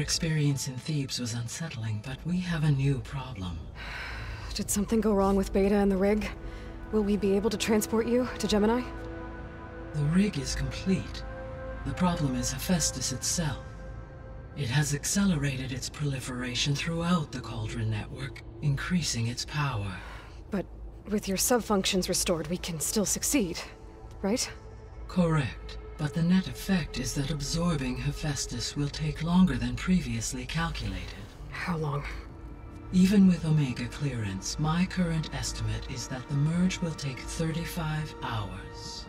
experience in Thebes was unsettling, but we have a new problem. Did something go wrong with Beta and the rig? Will we be able to transport you to Gemini? The rig is complete. The problem is Hephaestus itself. It has accelerated its proliferation throughout the Cauldron Network, increasing its power. But with your subfunctions restored, we can still succeed, right? Correct. But the net effect is that absorbing Hephaestus will take longer than previously calculated. How long? Even with Omega Clearance, my current estimate is that the merge will take 35 hours.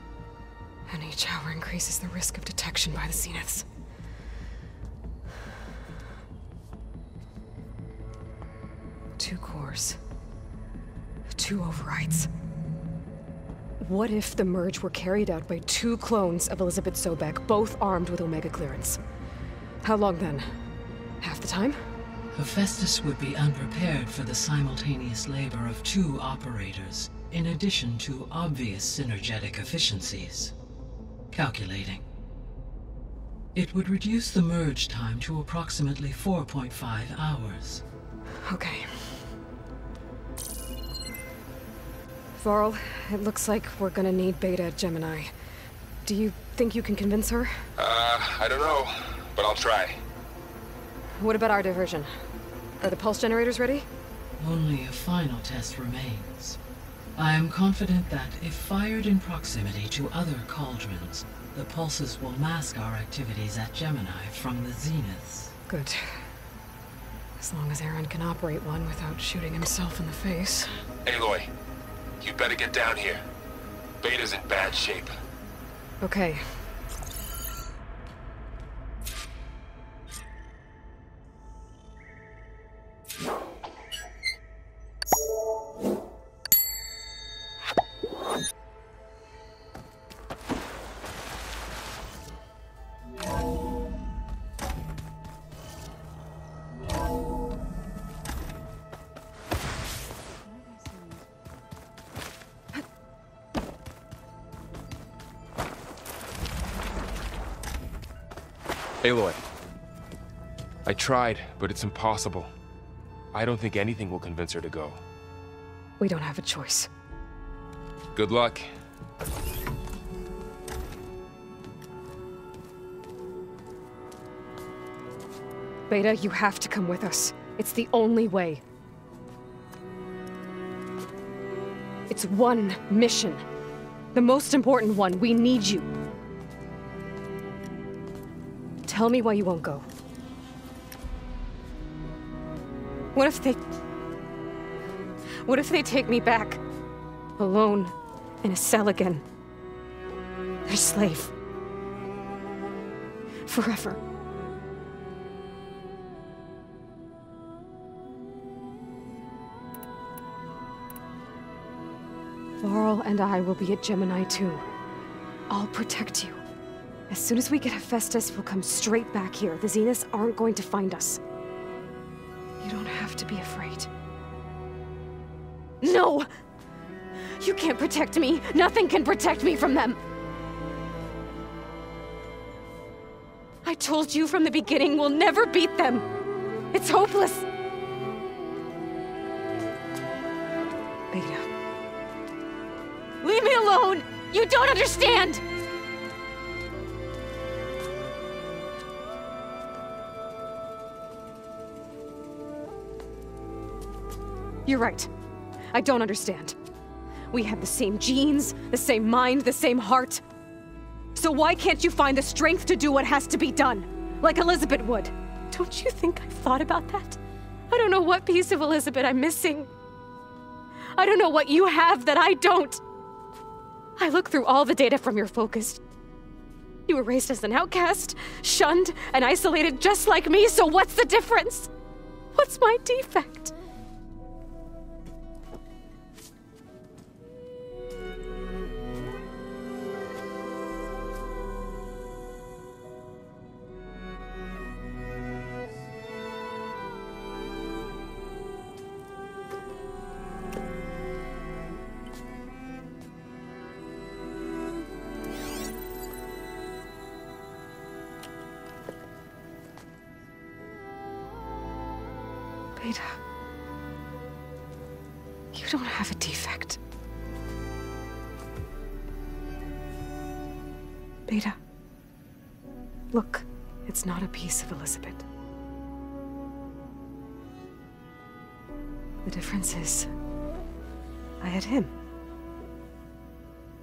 And each hour increases the risk of detection by the Zeniths. Two cores. Two overrides. What if the merge were carried out by two clones of Elizabeth Sobeck, both armed with Omega Clearance? How long then? Half the time? Hephaestus would be unprepared for the simultaneous labor of two operators, in addition to obvious synergetic efficiencies. Calculating. It would reduce the merge time to approximately 4.5 hours. Okay. Varl, it looks like we're gonna need Beta at Gemini. Do you think you can convince her? I don't know, but I'll try. What about our diversion? Are the pulse generators ready? Only a final test remains. I am confident that if fired in proximity to other cauldrons, the pulses will mask our activities at Gemini from the Zeniths. Good. As long as Aaron can operate one without shooting himself in the face. Aloy. You better get down here. Beta's in bad shape. Okay. Aloy, I tried, but it's impossible. I don't think anything will convince her to go. We don't have a choice. Good luck. Beta, you have to come with us. It's the only way. It's one mission. The most important one. We need you. Tell me why you won't go. What if they take me back? Alone. In a cell again. Their slave. Forever. Varl and I will be at Gemini too. I'll protect you. As soon as we get Hephaestus, we'll come straight back here. The Zeniths aren't going to find us. You don't have to be afraid. No! You can't protect me! Nothing can protect me from them! I told you from the beginning, we'll never beat them! It's hopeless! Beta. Leave me alone! You don't understand! You're right. I don't understand. We have the same genes, the same mind, the same heart. So why can't you find the strength to do what has to be done? Like Elizabeth would. Don't you think I've thought about that? I don't know what piece of Elizabeth I'm missing. I don't know what you have that I don't. I look through all the data from your focus. You were raised as an outcast, shunned, and isolated just like me, so what's the difference? What's my defect? Beta. You don't have a defect. Beta. Look, it's not a piece of Elizabeth. The difference is, I had him.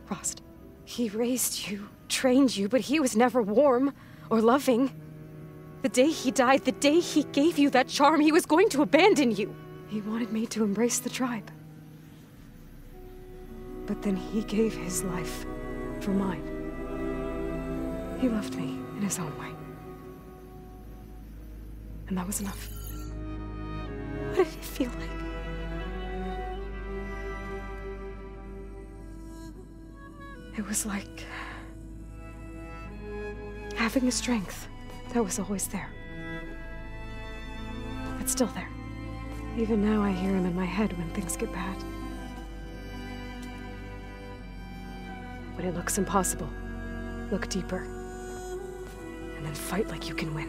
Frost. He raised you, trained you, but he was never warm or loving. The day he died, the day he gave you that charm, he was going to abandon you. He wanted me to embrace the tribe. But then he gave his life for mine. He loved me in his own way. And that was enough. What did it feel like? It was like having a strength that was always there. It's still there. Even now I hear him in my head when things get bad. When it looks impossible, look deeper. And then fight like you can win.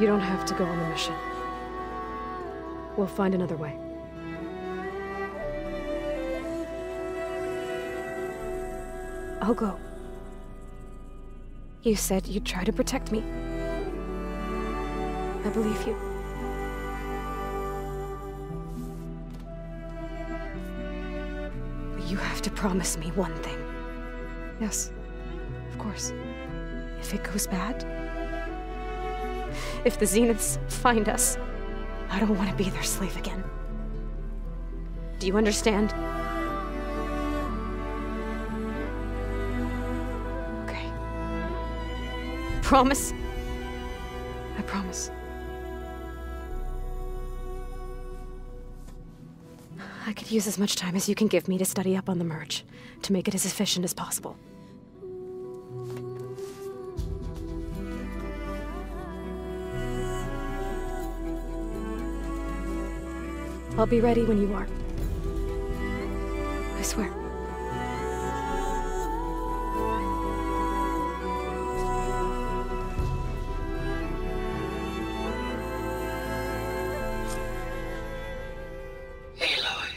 You don't have to go on the mission. We'll find another way. I'll go. You said you'd try to protect me. I believe you. But you have to promise me one thing. Yes, of course. If it goes bad, if the Zeniths find us, I don't want to be their slave again. Do you understand? Okay. Promise? I promise. I could use as much time as you can give me to study up on the merge, to make it as efficient as possible. I'll be ready when you are. I swear. Aloy,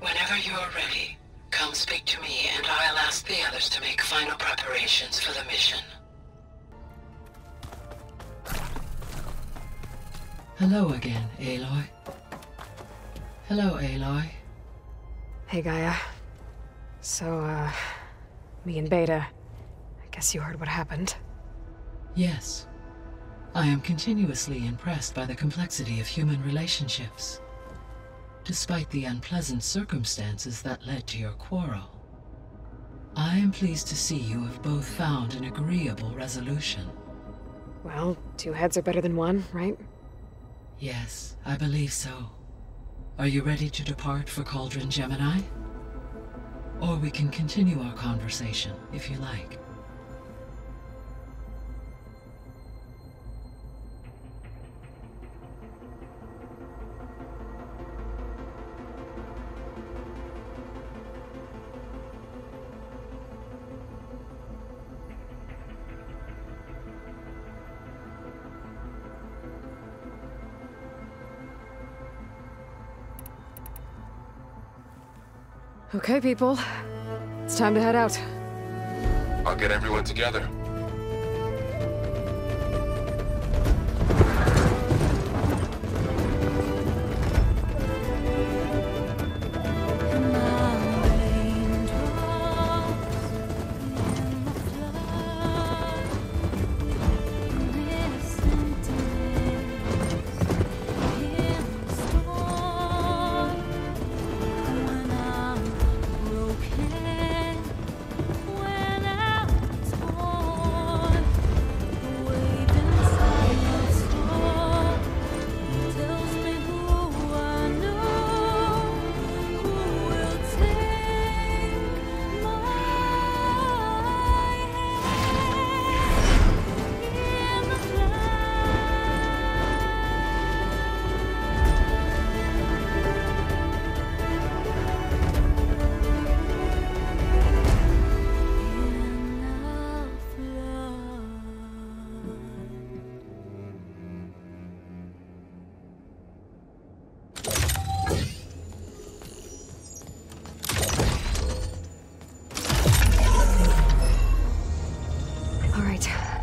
whenever you are ready, come speak to me and I'll ask the others to make final preparations for the mission. Hello again, Aloy. Hello, Aloy. Hey, Gaia. So, me and Beta, I guess you heard what happened. Yes. I am continuously impressed by the complexity of human relationships, despite the unpleasant circumstances that led to your quarrel. I am pleased to see you have both found an agreeable resolution. Well, two heads are better than one, right? Yes, I believe so. Are you ready to depart for Cauldron Gemini? Or we can continue our conversation, if you like. Okay, people. It's time to head out. I'll get everyone together.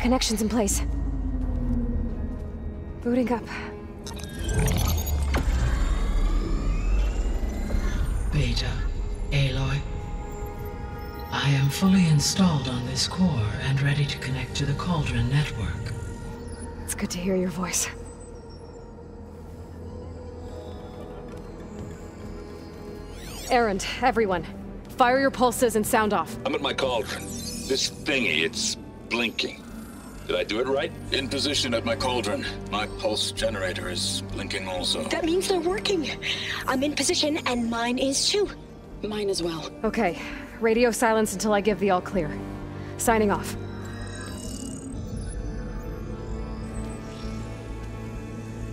Connections in place. Booting up. Beta, Aloy. I am fully installed on this core and ready to connect to the Cauldron Network. It's good to hear your voice. Erend, everyone. Fire your pulses and sound off. I'm at my cauldron. This thingy, it's blinking. Did I do it right? In position at my cauldron. My pulse generator is blinking also. That means they're working. I'm in position and mine is too. Mine as well. Okay. Radio silence until I give the all clear. Signing off.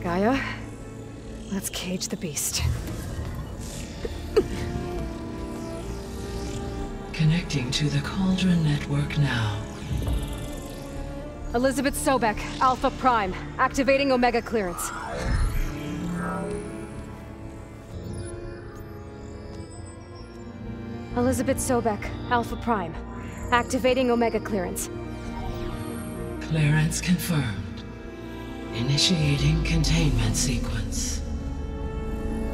Gaia, let's cage the beast. Connecting to the Cauldron Network now. Elizabeth Sobeck, Alpha Prime, activating Omega Clearance. Elizabeth Sobeck, Alpha Prime, activating Omega Clearance. Clearance confirmed. Initiating containment sequence.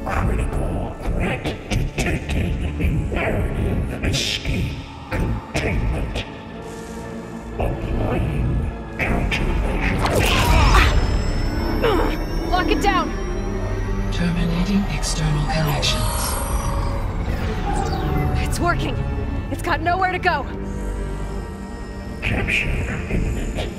Critical threat detected. Imperative escape containment. Applying countermeasures. Lock it down! Terminating external connections. It's working! It's got nowhere to go! Capture imminent.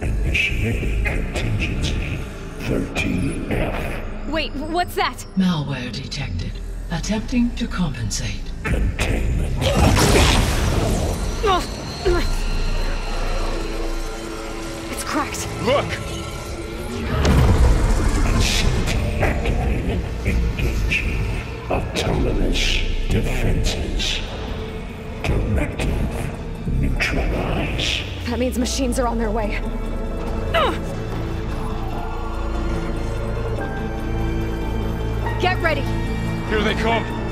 Initiating contingency 30F. Wait, what's that? Malware detected. Attempting to compensate. Containment. It's cracked. Look! Activated. Engaging autonomous defenses. Directive. Neutralize. That means machines are on their way. Get ready! Here they come!